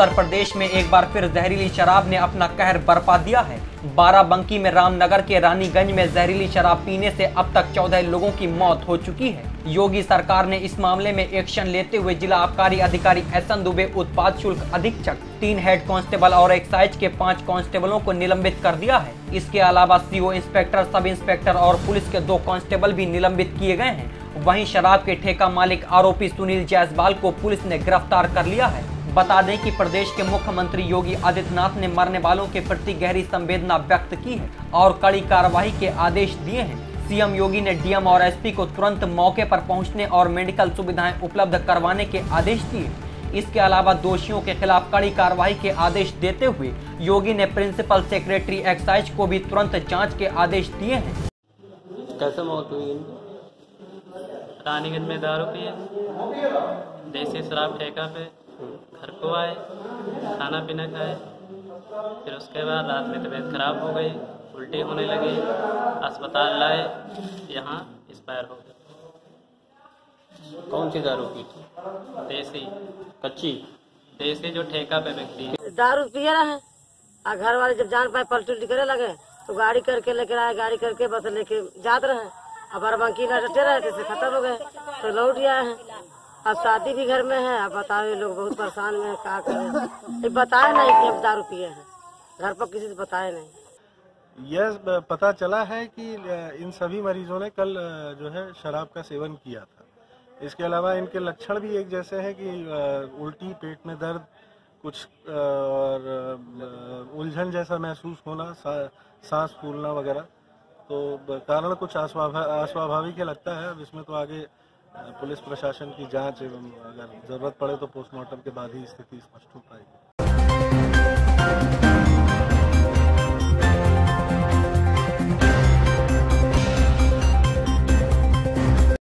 उत्तर प्रदेश में एक बार फिर जहरीली शराब ने अपना कहर बरपा दिया है। बाराबंकी में रामनगर के रानीगंज में जहरीली शराब पीने से अब तक 14 लोगों की मौत हो चुकी है। योगी सरकार ने इस मामले में एक्शन लेते हुए जिला आबकारी अधिकारी SN दुबे, उत्पाद शुल्क अधीक्षक, 3 हेड कांस्टेबल और एक्साइज के 5 कांस्टेबलों को निलंबित कर दिया है। इसके अलावा CO इंस्पेक्टर, सब इंस्पेक्टर और पुलिस के 2 कांस्टेबल भी निलंबित किए गए हैं। वहीं शराब के ठेका मालिक आरोपी सुनील जायसवाल को पुलिस ने गिरफ्तार कर लिया है। बता दें कि प्रदेश के मुख्यमंत्री योगी आदित्यनाथ ने मरने वालों के प्रति गहरी संवेदना व्यक्त की है और कड़ी कार्रवाई के आदेश दिए हैं। सीएम योगी ने DM और SP को तुरंत मौके पर पहुंचने और मेडिकल सुविधाएं उपलब्ध करवाने के आदेश दिए। इसके अलावा दोषियों के खिलाफ कड़ी कार्रवाई के आदेश देते हुए योगी ने प्रिंसिपल सेक्रेटरी एक्साइज को भी तुरंत जाँच के आदेश दिए हैं। रानीगंज में दारू पिए, देसी शराब ठेका पे, घर को आए, खाना पीना खाए, फिर उसके बाद रात में तबीयत खराब हो गई, उल्टी होने लगी, अस्पताल लाए, यहाँ एक्सपायर हो गए। कौन सी दारू पी थी? देसी, कच्ची देसी जो ठेका पे बिकती। दारू पिए रहे और घर वाले जब जान पाए पलटी उल्टी करे लगे तो गाड़ी करके लेकर आए, गाड़ी करके बस लेके जाते रहे। अब बाराबंकी लटे रहे थे, खत्म हो गए तो लौट आए हैं। अब शादी भी घर में है। अब बताओ, ये लोग बहुत परेशान में है, क्या करें? बताया नहीं कि अब दारू पिए हैं, घर पर किसी से बताया नहीं। यह पता चला है कि इन सभी मरीजों ने कल जो है शराब का सेवन किया था। इसके अलावा इनके लक्षण भी एक जैसे हैं कि उल्टी, पेट में दर्द, कुछ और उलझन जैसा महसूस होना, सांस फूलना वगैरह। तो कारण कुछ अस्वाभाविक ही लगता है। अब इसमें तो आगे पुलिस प्रशासन की जांच एवं अगर जरूरत पड़े तो पोस्टमार्टम के बाद ही स्थिति स्पष्ट हो पाएगी।